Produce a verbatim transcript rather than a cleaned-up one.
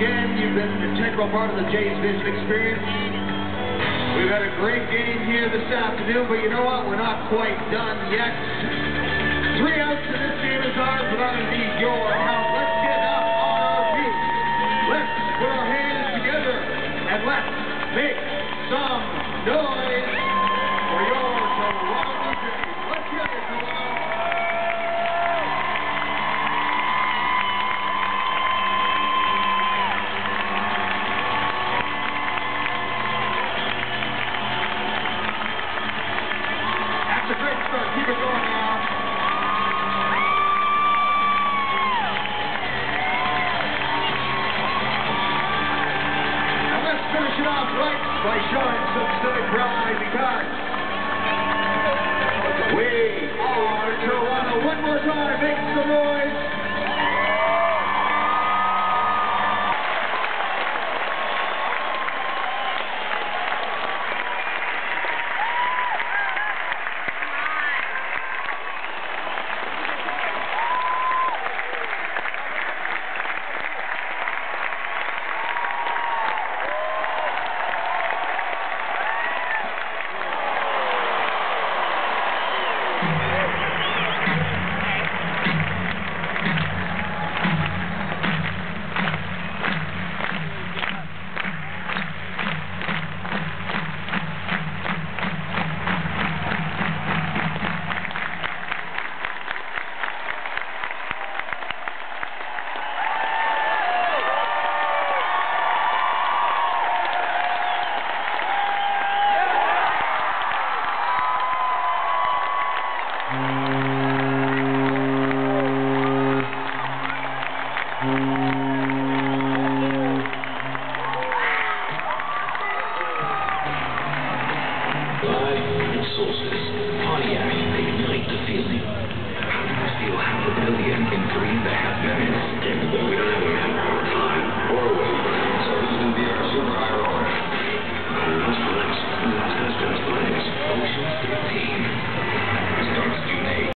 again, you've been an integral part of the Jays Vision experience. We've had a great game here this afternoon, but you know what? We're not quite done yet. Three outs in this game is ours, but I need your help. Let's get up on our feet. Let's put our hands together and let's make some noise for your Toronto Jays. Let's hear it, Toronto. Keep it going now. And let's finish it off right by showing some silly pride, because we are Toronto. One more time, make some noise. Million in three and a half minutes. We don't have a manpower time or a way, so this is going to be our super